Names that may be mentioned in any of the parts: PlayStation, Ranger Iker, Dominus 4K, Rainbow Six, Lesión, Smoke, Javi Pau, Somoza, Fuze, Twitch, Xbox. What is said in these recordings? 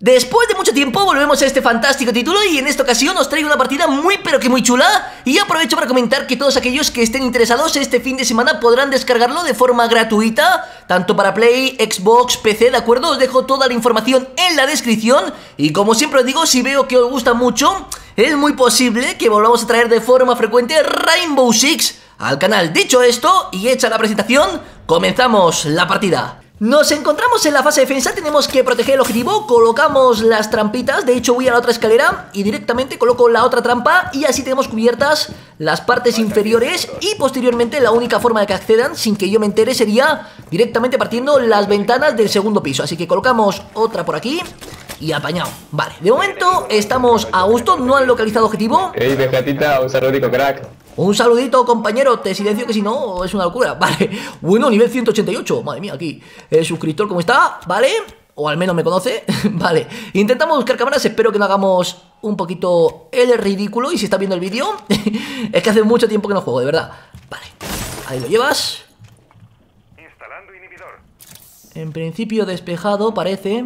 Después de mucho tiempo volvemos a este fantástico título y en esta ocasión os traigo una partida muy pero que muy chulada. Y aprovecho para comentar que todos aquellos que estén interesados este fin de semana podrán descargarlo de forma gratuita, tanto para Play, Xbox, PC, ¿de acuerdo? Os dejo toda la información en la descripción. Y como siempre os digo, si veo que os gusta mucho, es muy posible que volvamos a traer de forma frecuente Rainbow Six al canal. Dicho esto y hecha la presentación, comenzamos la partida. Nos encontramos en la fase de defensa, tenemos que proteger el objetivo, colocamos las trampitas, de hecho voy a la otra escalera y directamente coloco la otra trampa y así tenemos cubiertas las partes inferiores y posteriormente la única forma de que accedan sin que yo me entere sería directamente partiendo las ventanas del segundo piso, así que colocamos otra por aquí y apañado. Vale, de momento estamos a gusto, no han localizado objetivo. Ey, Becatita, un saludito, crack. Un saludito, compañero, te silencio que si no es una locura. Vale, bueno, nivel 188, madre mía, aquí el suscriptor como está, vale, o al menos me conoce. Vale, intentamos buscar cámaras, espero que no hagamos un poquito el ridículo. Y si estás viendo el vídeo, es que hace mucho tiempo que no juego, de verdad. Vale, ahí lo llevas. Instalando inhibidor. En principio despejado, parece.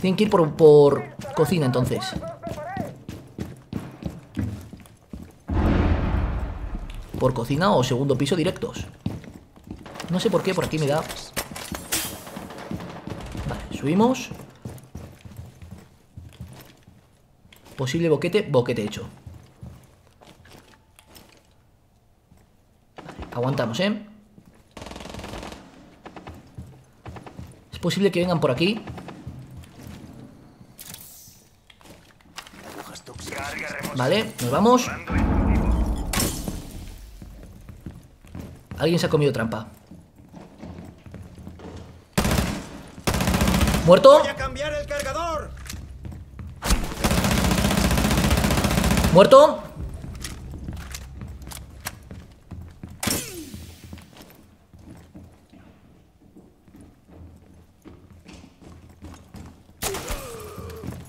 Tienen que ir por cocina, entonces. Por cocina o segundo piso directos. No sé por qué, por aquí me da. Vale, subimos. Posible boquete, boquete hecho. Vale, aguantamos, ¿eh? Es posible que vengan por aquí. Vale, nos vamos. Alguien se ha comido trampa. Muerto. Muerto.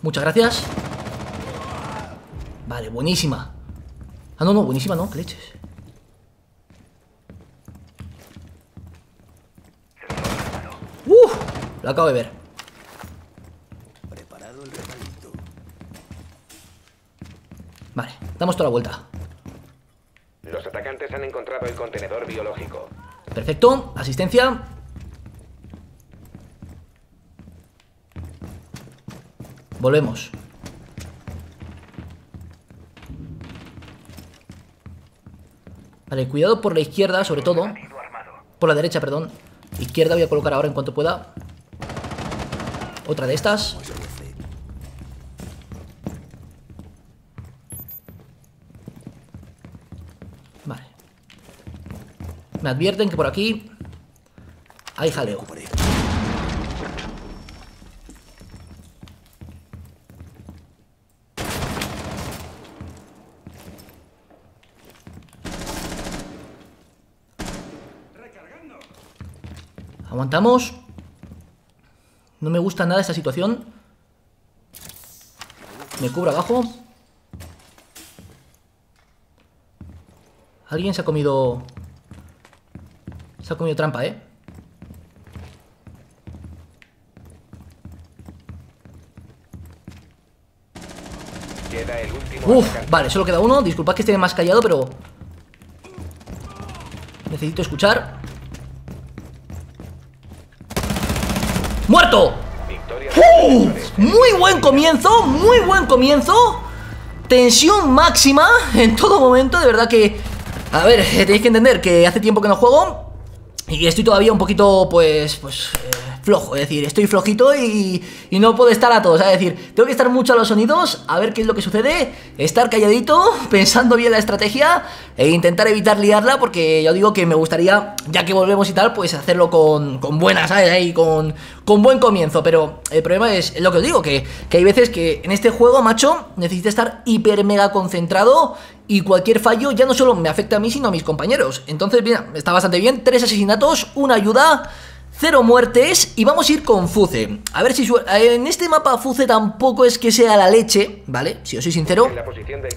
Muchas gracias. Vale, buenísima. Ah, no, no, buenísima no, que leches. Lo acabo de ver. Preparado el regalito. Vale, damos toda la vuelta. Los atacantes han encontrado el contenedor biológico. Perfecto, asistencia. Volvemos. Vale, cuidado por la izquierda, sobre todo. Por la derecha, perdón. Izquierda voy a colocar ahora en cuanto pueda. Otra de estas. Vale. Me advierten que por aquí hay jaleo. Aguantamos. No me gusta nada esta situación. Me cubro abajo. Alguien se ha comido. Se ha comido trampa, ¿eh? Queda el último. Uf, vale, solo queda uno. Disculpad que esté más callado, pero necesito escuchar. ¡Muerto! Muy buen comienzo, muy buen comienzo. Tensión máxima en todo momento, de verdad que... A ver, tenéis que entender que hace tiempo que no juego y estoy todavía un poquito, flojo, es decir, estoy flojito y no puedo estar a todos, es decir, tengo que estar mucho a los sonidos, a ver qué es lo que sucede, estar calladito, pensando bien la estrategia e intentar evitar liarla, porque yo digo que me gustaría, ya que volvemos y tal, pues hacerlo con buenas, ¿sabes? Ahí con buen comienzo, pero el problema es lo que os digo, que hay veces que en este juego, macho, necesito estar hiper mega concentrado y cualquier fallo ya no solo me afecta a mí, sino a mis compañeros. Entonces, mira, está bastante bien, 3 asesinatos, una ayuda... 0 muertes y vamos a ir con Fuze. A ver si en este mapa Fuze tampoco es que sea la leche, ¿vale? Si os soy sincero,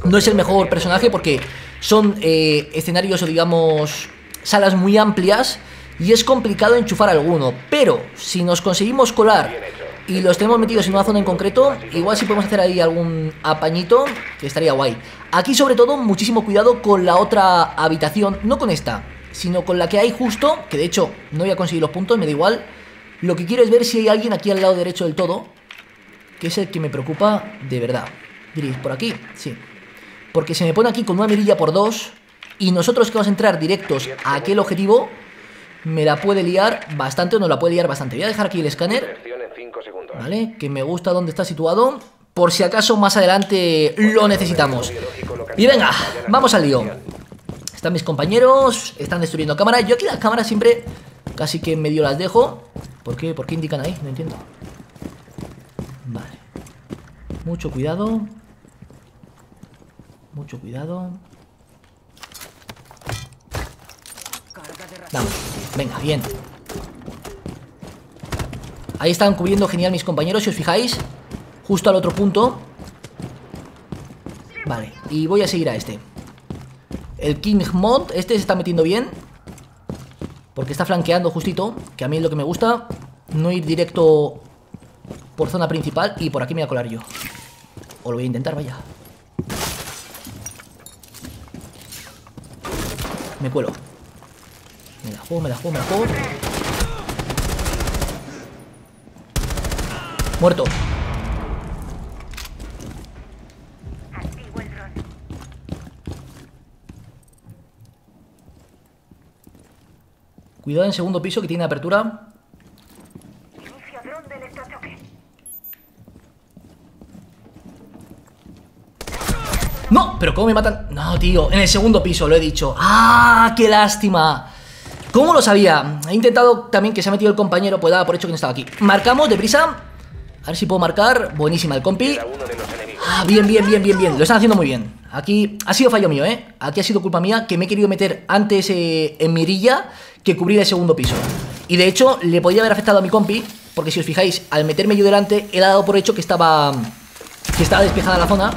no es el mejor personaje porque son escenarios o digamos salas muy amplias y es complicado enchufar alguno. Pero si nos conseguimos colar y los tenemos metidos en una zona en concreto. Igual si podemos hacer ahí algún apañito, que estaría guay. Aquí sobre todo muchísimo cuidado con la otra habitación, no con esta, sino con la que hay justo, que de hecho no voy a conseguir los puntos, me da igual. Lo que quiero es ver si hay alguien aquí al lado derecho del todo, que es el que me preocupa de verdad. Diréis, ¿por aquí? Sí. Porque se me pone aquí con una mirilla por dos, y nosotros que vamos a entrar directos a aquel objetivo, me la puede liar bastante o nos la puede liar bastante. Voy a dejar aquí el escáner, ¿vale? Que me gusta dónde está situado, por si acaso más adelante lo necesitamos. Y venga, vamos al lío. Están mis compañeros, están destruyendo cámaras. Yo aquí las cámaras siempre casi que medio las dejo. ¿Por qué indican ahí? No entiendo. Vale. Mucho cuidado. Mucho cuidado. Vamos, venga, bien. Ahí están cubriendo genial mis compañeros, si os fijáis. Justo al otro punto. Vale, y voy a seguir a este. El King Mod, este se está metiendo bien, porque está flanqueando justito, que a mí es lo que me gusta. No ir directo por zona principal. Y por aquí me voy a colar yo. O lo voy a intentar, vaya. Me cuelo. Me la juego, me la juego, me la juego. Muerto. Cuidado en el segundo piso, que tiene apertura. No, pero ¿cómo me matan? No, tío, en el segundo piso, lo he dicho. ¡Ah, qué lástima! ¿Cómo lo sabía? He intentado también que se ha metido el compañero, pues daba por hecho que no estaba aquí. Marcamos, deprisa. A ver si puedo marcar. Buenísima, el compi. Ah, bien, bien, bien, bien, bien. Lo están haciendo muy bien. Aquí ha sido fallo mío, ¿eh? Aquí ha sido culpa mía, que me he querido meter antes en mirilla que cubrir el segundo piso. Y de hecho, le podía haber afectado a mi compi, porque si os fijáis, al meterme yo delante, he dado por hecho que estaba despejada la zona.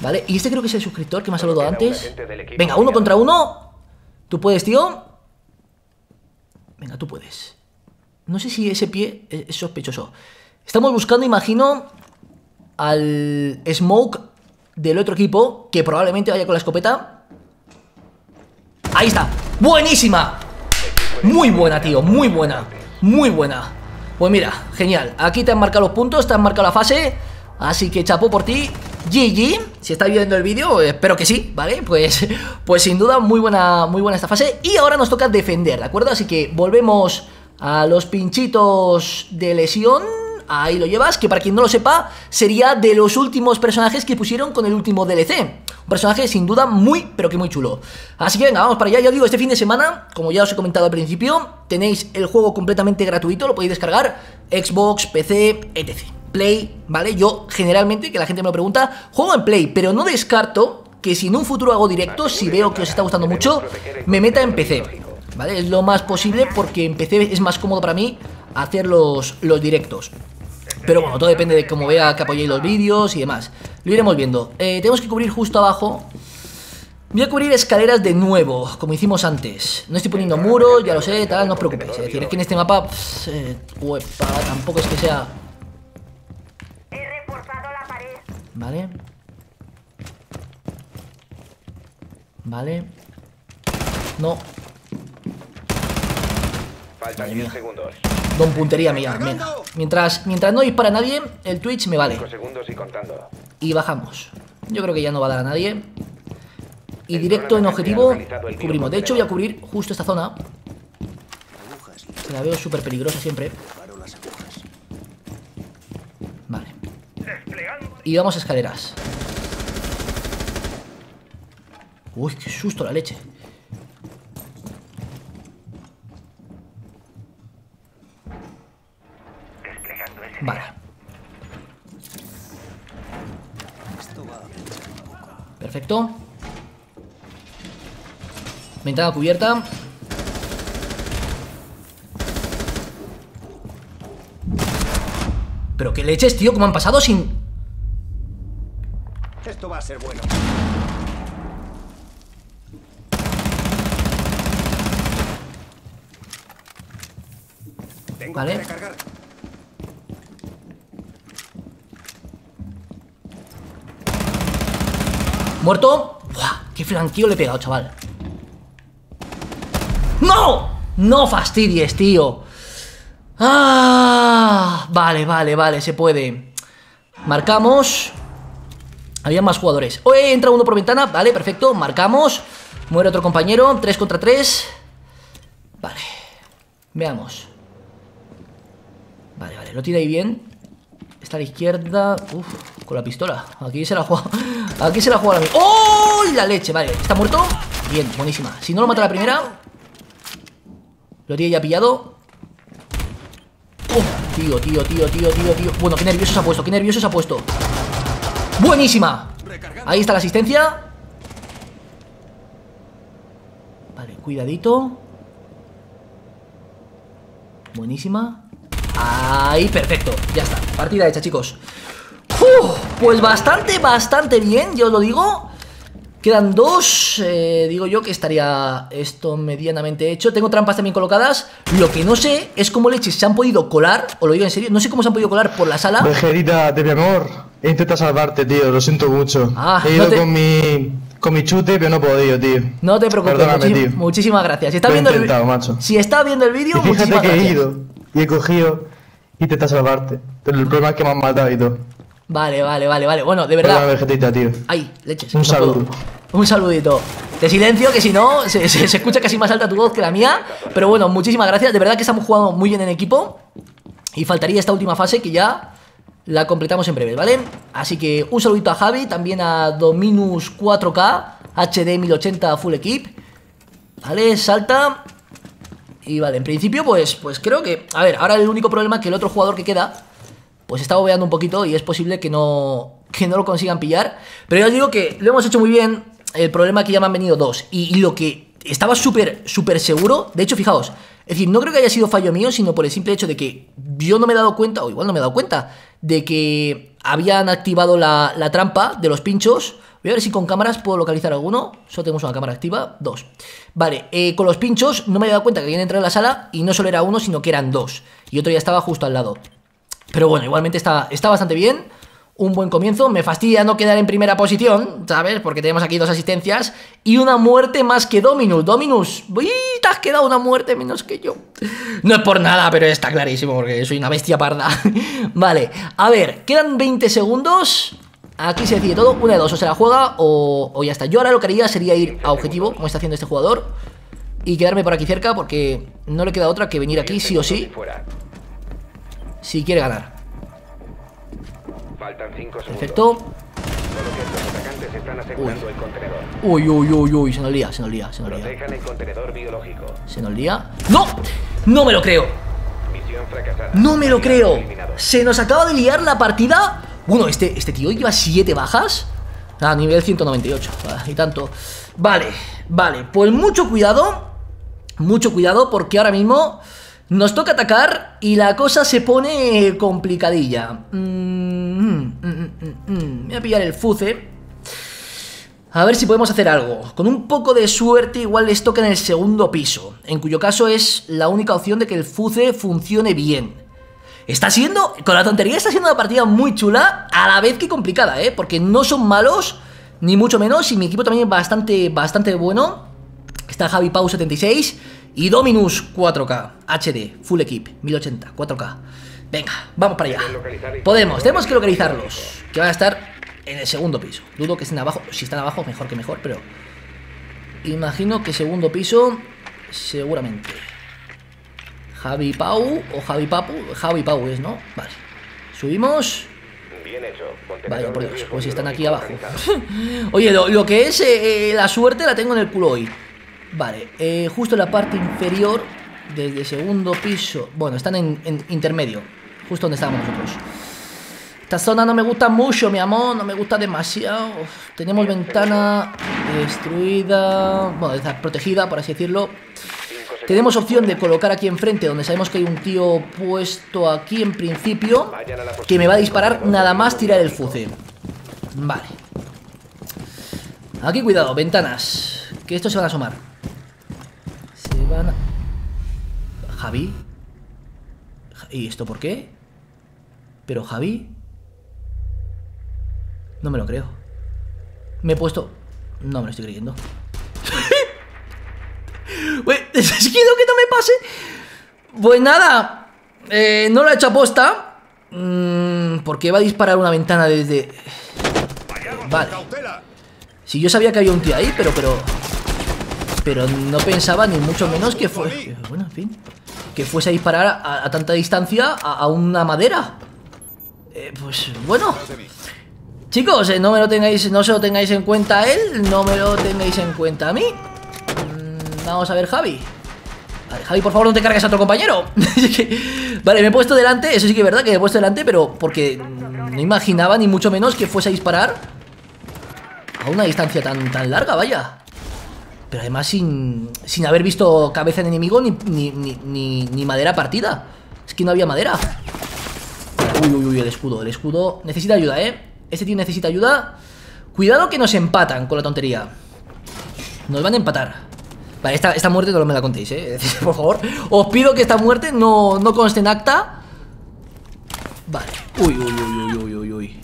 ¿Vale? Y este creo que es el suscriptor que me ha saludado antes. Venga, uno contra uno. Tú puedes, tío. Venga, tú puedes. No sé si ese pie es sospechoso. Estamos buscando, imagino, al Smoke del otro equipo, que probablemente vaya con la escopeta. Ahí está. ¡Buenísima! Muy buena, tío. Muy buena. Muy buena. Pues mira, genial. Aquí te han marcado los puntos, te han marcado la fase. Así que chapó por ti. GG, si estáis viendo el vídeo, espero que sí, ¿vale? Pues sin duda, muy buena esta fase. Y ahora nos toca defender, ¿de acuerdo? Así que volvemos a los pinchitos de Lesión. Ahí lo llevas, que para quien no lo sepa, sería de los últimos personajes que pusieron con el último DLC. Un personaje sin duda muy, pero que muy chulo. Así que venga, vamos para allá. Ya os digo, este fin de semana, como ya os he comentado al principio, tenéis el juego completamente gratuito, lo podéis descargar, Xbox, PC, etc. Play, ¿vale? Yo generalmente, que la gente me lo pregunta, juego en Play, pero no descarto que si en un futuro hago directo, si veo que os está gustando mucho, me meta en PC, ¿vale? Es lo más posible, porque en PC es más cómodo para mí hacer los directos. Pero bueno, todo depende de cómo vea que apoyéis los vídeos y demás. Lo iremos viendo. Tenemos que cubrir justo abajo. Voy a cubrir escaleras de nuevo, como hicimos antes. No estoy poniendo muros, ya lo sé, tal, no os preocupéis. Es decir, es que en este mapa, uepa, tampoco es que sea... Vale. Vale. No. Faltan 10 segundos. Don puntería mía. Mientras no dispara nadie, el Twitch me vale. 5 segundos y contando. Y bajamos. Yo creo que ya no va a dar a nadie. Y directo en objetivo cubrimos. De hecho, voy a cubrir justo esta zona. Se la veo súper peligrosa siempre. Vale. Y vamos a escaleras. Uy, qué susto la leche. Vale. Perfecto. Ventana cubierta. Pero qué leches, tío, ¿cómo han pasado sin...? Esto va a ser bueno. Tengo que recargar. Muerto. ¡Buah! ¡Qué flanqueo le he pegado, chaval! ¡No! ¡No fastidies, tío! ¡Ah! Vale, vale, vale, se puede. Marcamos. Había más jugadores. ¡Oye! Entra uno por ventana. Vale, perfecto. Marcamos. Muere otro compañero. 3 contra 3. Vale. Veamos. Vale, vale. Lo tira ahí bien. Está a la izquierda. Uf, con la pistola. Aquí se la juega. Aquí se la juega la... ¡Oh! La leche. Vale. ¿Está muerto? Bien, buenísima. Si no lo mata la primera. Lo tiene ya pillado. ¡Oh! Tío. Bueno, qué nervioso se ha puesto. ¡Buenísima! Ahí está la asistencia. Vale, cuidadito. Buenísima. Ahí, perfecto. Ya está, partida hecha, chicos. Uf, pues bastante bien, yo os lo digo. Quedan 2, digo yo que estaría esto medianamente hecho. Tengo trampas también colocadas. Lo que no sé es cómo leches se han podido colar. Os lo digo en serio, no sé cómo se han podido colar por la sala. Vejerita de mi amor, he intentado salvarte, tío, lo siento mucho. He ido con mi chute, pero no he podido, tío. No te preocupes, tío. Muchísimas gracias. Si estás viendo el vídeo, macho. Si estás viendo el vídeo, muchísimas gracias. He ido y he cogido y he intentado salvarte, pero el problema es que me han matado y todo. Vale. Bueno, de verdad. Vegetita, tío. Ay, leches. Un saludo. Un saludito. Te silencio, que si no, se escucha casi más alta tu voz que la mía. Pero bueno, muchísimas gracias. De verdad que estamos jugando muy bien en equipo. Y faltaría esta última fase que ya la completamos en breve, ¿vale? Así que un saludito a Javi, también a Dominus 4K, HD 1080 Full Equip. Vale, salta. Y vale, en principio, pues creo que... A ver, ahora el único problema es que el otro jugador que queda... Pues está bobeando un poquito y es posible que no lo consigan pillar. Pero ya os digo que lo hemos hecho muy bien. El problema es que ya me han venido 2. Y lo que estaba súper seguro... De hecho, fijaos. Es decir, no creo que haya sido fallo mío, sino por el simple hecho de que yo no me he dado cuenta, o igual no me he dado cuenta, de que habían activado la trampa de los pinchos. Voy a ver si con cámaras puedo localizar alguno. Solo tenemos una cámara activa. 2. Vale, con los pinchos no me había dado cuenta que habían entrado en la sala. Y no solo era uno, sino que eran 2. Y otro ya estaba justo al lado. Pero bueno, igualmente está bastante bien. Un buen comienzo. Me fastidia no quedar en primera posición, ¿sabes? Porque tenemos aquí 2 asistencias y una muerte más que Dominus. Dominus, uy, te has quedado una muerte menos que yo. No es por nada, pero está clarísimo porque soy una bestia parda. Vale, a ver, quedan 20 segundos. Aquí se decide todo. Una de dos, o se la juega o ya está. Yo ahora lo que haría sería ir a objetivo, como está haciendo este jugador, y quedarme por aquí cerca porque no le queda otra que venir aquí sí o sí. Si quiere ganar. Faltan 5 segundos. Perfecto. Uy, se nos lía. Protejan el contenedor biológico. Se nos lía. ¡No! ¡No me lo creo! Misión fracasada. ¡No me lo creo! Se nos acaba de liar la partida. Bueno, este tío lleva 7 bajas. A nivel 198. Y tanto. Vale. Pues mucho cuidado. Mucho cuidado porque ahora mismo... Nos toca atacar y la cosa se pone complicadilla. Voy a pillar el Fuze. A ver si podemos hacer algo. Con un poco de suerte igual les toca en el segundo piso. En cuyo caso es la única opción de que el Fuze funcione bien. Con la tontería está siendo una partida muy chula a la vez que complicada, ¿eh? Porque no son malos, ni mucho menos. Y mi equipo también es bastante bueno. Está Javi Pau 76 y Dominus 4K, HD, Full Equip, 1080, 4K. Venga, vamos para allá. Tenemos que localizarlos. Que van a estar en el segundo piso. Dudo que estén abajo. Si están abajo, mejor que mejor, pero... Imagino que segundo piso, seguramente. Javi Pau o Javi Papu. Javi Pau es, ¿no? Vale. Subimos... Vaya, por Dios, pues si están aquí abajo. Oye, lo que es la suerte la tengo en el culo hoy. Vale, justo en la parte inferior, desde segundo piso. Bueno, están en intermedio, justo donde estábamos nosotros. Esta zona no me gusta mucho, mi amor, no me gusta demasiado. Tenemos ventana destruida, bueno, está protegida, por así decirlo. Tenemos opción de colocar aquí enfrente, donde sabemos que hay un tío puesto aquí en principio, que me va a disparar nada más tirar el fusil. Vale. Aquí cuidado, ventanas, que estos se van a asomar. Javi. ¿Y esto por qué? Pero Javi. No me lo creo. me he puesto... No me lo estoy creyendo. Bueno, es que no, que no me pase. Pues nada, no lo he hecho aposta, porque va a disparar una ventana desde... Vale. Si sí, yo sabía que había un tío ahí, pero no pensaba ni mucho menos que fue... Bueno, en fin, que fuese a disparar a tanta distancia a una madera. Pues bueno, chicos, no me lo tengáis, no se lo tengáis en cuenta a él, no me lo tengáis en cuenta a mí. Vamos a ver, Javi. Vale, Javi, por favor, no te cargues a otro compañero. Vale, me he puesto delante, eso sí que es verdad que me he puesto delante, pero porque no imaginaba ni mucho menos que fuese a disparar a una distancia tan larga, vaya. Pero además sin haber visto cabeza de enemigo ni madera partida. Es que no había madera. Uy, uy, uy, el escudo necesita ayuda, este tío necesita ayuda. Cuidado que nos empatan con la tontería. Nos van a empatar. Vale, esta muerte no me la contéis, por favor. Os pido que esta muerte no conste en acta. Vale. Uy, uy, uy, uy, uy, uy.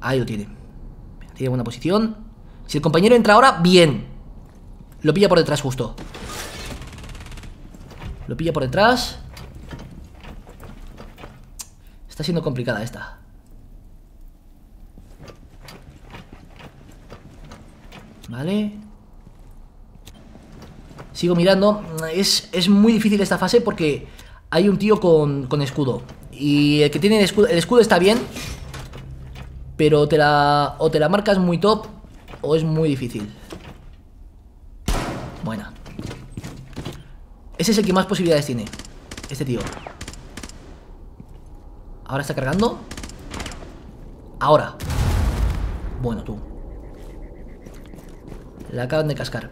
Ahí lo tiene. Tiene buena posición. Si el compañero entra ahora, bien. Lo pilla por detrás justo. Lo pilla por detrás. Está siendo complicada esta. Vale. Sigo mirando. Es muy difícil esta fase porque hay un tío con escudo. Y el que tiene el escudo está bien. Pero o te la marcas muy top o es muy difícil. Buena. Ese es el que más posibilidades tiene. Este tío. Ahora está cargando. Ahora. Bueno, tú. Le acaban de cascar.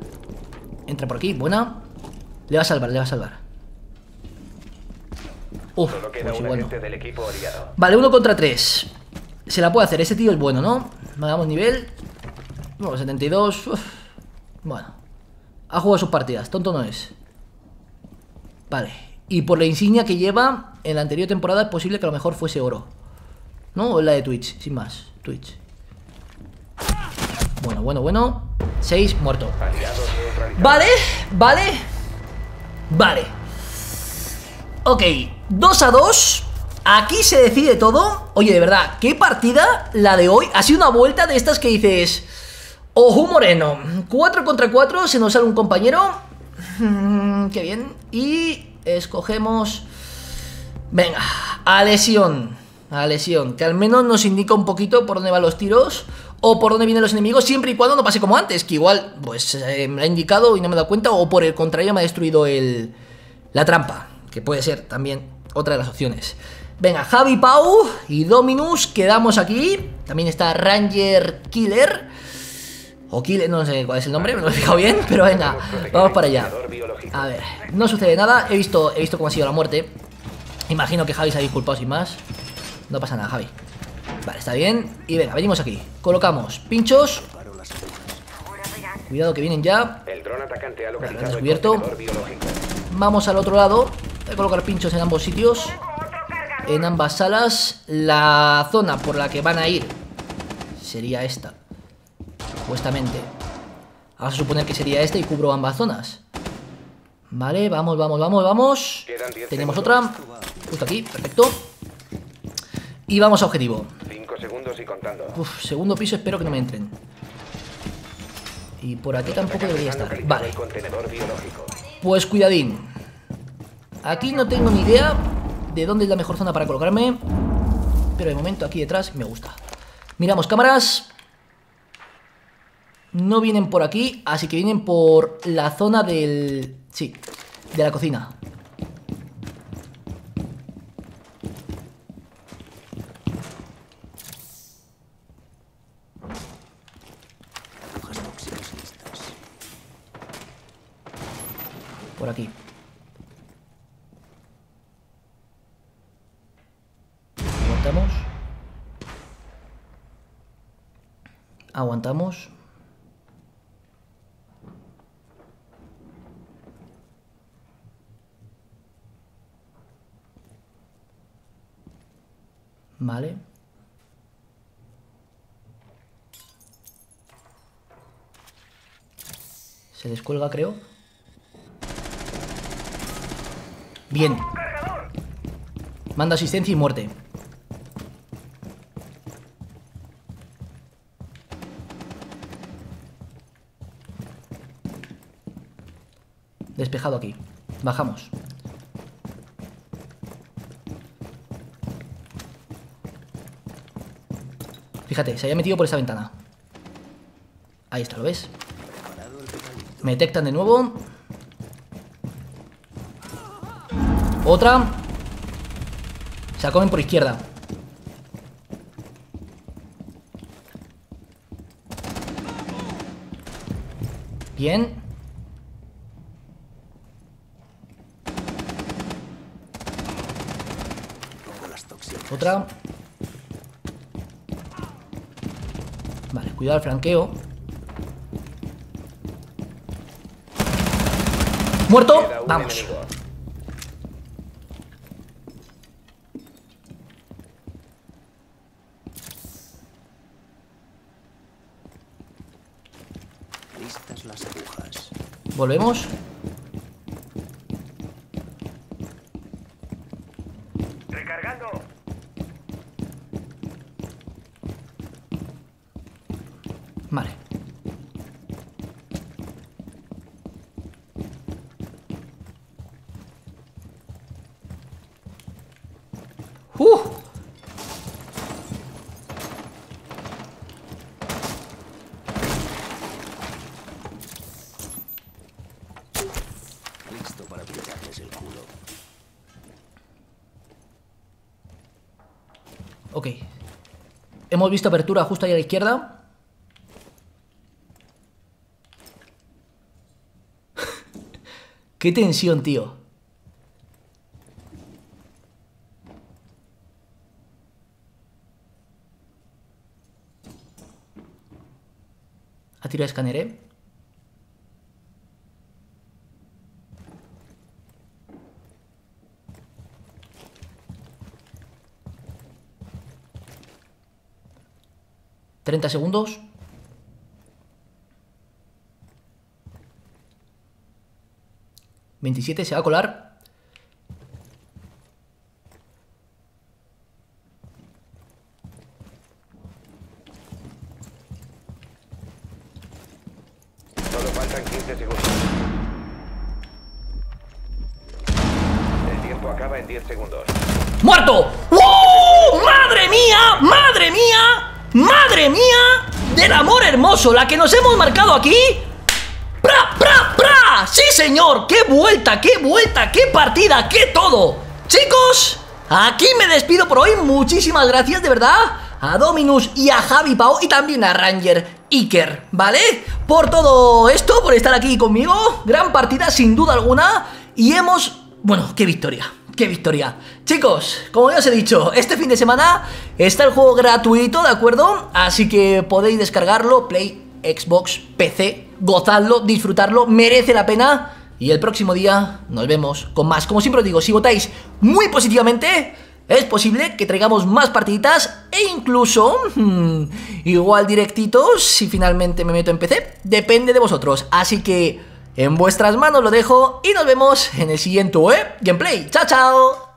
Entra por aquí, buena. Le va a salvar, le va a salvar. Uf, pues igual no. Vale, 1 contra 3. Se la puede hacer, ese tío es bueno, ¿no? Hagamos nivel. Bueno, 72. Uf. Bueno. Ha jugado sus partidas, tonto no es. Vale. Y por la insignia que lleva en la anterior temporada es posible que a lo mejor fuese oro, ¿no? O la de Twitch, sin más. Twitch. Bueno, bueno, bueno. 6, muerto. Vale, vale. Vale. Ok, 2-2. Aquí se decide todo. Oye, de verdad, qué partida la de hoy. Ha sido una vuelta de estas que dices... Ojo moreno. 4 contra 4, se nos sale un compañero. Qué bien. Y escogemos... Venga, a lesión, que al menos nos indica un poquito por dónde van los tiros o por dónde vienen los enemigos, siempre y cuando no pase como antes, que igual, pues, me ha indicado y no me he dado cuenta, o por el contrario me ha destruido la trampa, que puede ser también otra de las opciones. Venga, Javi Pau y Dominus, quedamos aquí. También está Ranger Killer o Killer, no sé cuál es el nombre, me lo he fijado bien, pero venga, vamos para allá. A ver, no sucede nada, he visto cómo ha sido la muerte. Imagino que Javi se ha disculpado sin más. No pasa nada, Javi. Vale, está bien. Y venga, venimos aquí. Colocamos pinchos. Cuidado que vienen ya. El dron atacante ha localizado descubierto. Vamos al otro lado. Voy a colocar pinchos en ambos sitios. En ambas salas. La zona por la que van a ir sería esta. Supuestamente. Vamos a suponer que sería esta y cubro ambas zonas. Vale, vamos, vamos, vamos, vamos. Tenemos otra. Justo aquí, perfecto. Y vamos a objetivo. 5 segundos y contando. Uf, segundo piso, espero que no me entren. Y por aquí tampoco debería estar. Vale. Pues cuidadín. Aquí no tengo ni idea de dónde es la mejor zona para colocarme. Pero de momento aquí detrás me gusta. Miramos cámaras. No vienen por aquí, así que vienen por la zona del... Sí, de la cocina. Por aquí. Aguantamos. Vale. Se descuelga, creo. Bien. Mando asistencia y muerte. Despejado aquí. Bajamos. Fíjate, se había metido por esa ventana. Ahí está, ¿lo ves? Me detectan de nuevo. Otra. Se la comen por izquierda. Bien. Otra. Vale, cuidado al franqueo. Muerto, vamos. Listas las agujas. Volvemos. Recargando. Vale. Ok. Hemos visto apertura justo ahí a la izquierda. ¡Qué tensión, tío! A tiro de escáner, ¿eh? ¿30 segundos? ¿27? ¿Se va a colar? Solo faltan 15 segundos. El tiempo acaba en 10 segundos. ¡Muerto! ¡Wow! ¡Madre mía! ¡Madre mía! ¡Madre mía! ¡Del amor hermoso! ¡La que nos hemos marcado aquí! ¡Pra, pra, pra! ¡Sí, señor! ¡Qué vuelta, qué vuelta! ¡Qué partida, qué todo! Chicos, aquí me despido por hoy. Muchísimas gracias, de verdad, a Dominus y a Javi Pau, y también a Ranger Iker, ¿vale? Por todo esto, por estar aquí conmigo. Gran partida, sin duda alguna. Y hemos... Bueno, qué victoria. ¡Qué victoria! Chicos, como ya os he dicho, este fin de semana está el juego gratuito, ¿de acuerdo? Así que podéis descargarlo, Play, Xbox, PC, gozadlo, disfrutarlo, merece la pena. Y el próximo día nos vemos con más. Como siempre os digo, si votáis muy positivamente, es posible que traigamos más partiditas e incluso igual directitos si finalmente me meto en PC. Depende de vosotros, así que... En vuestras manos lo dejo y nos vemos en el siguiente gameplay. ¡Chao, chao!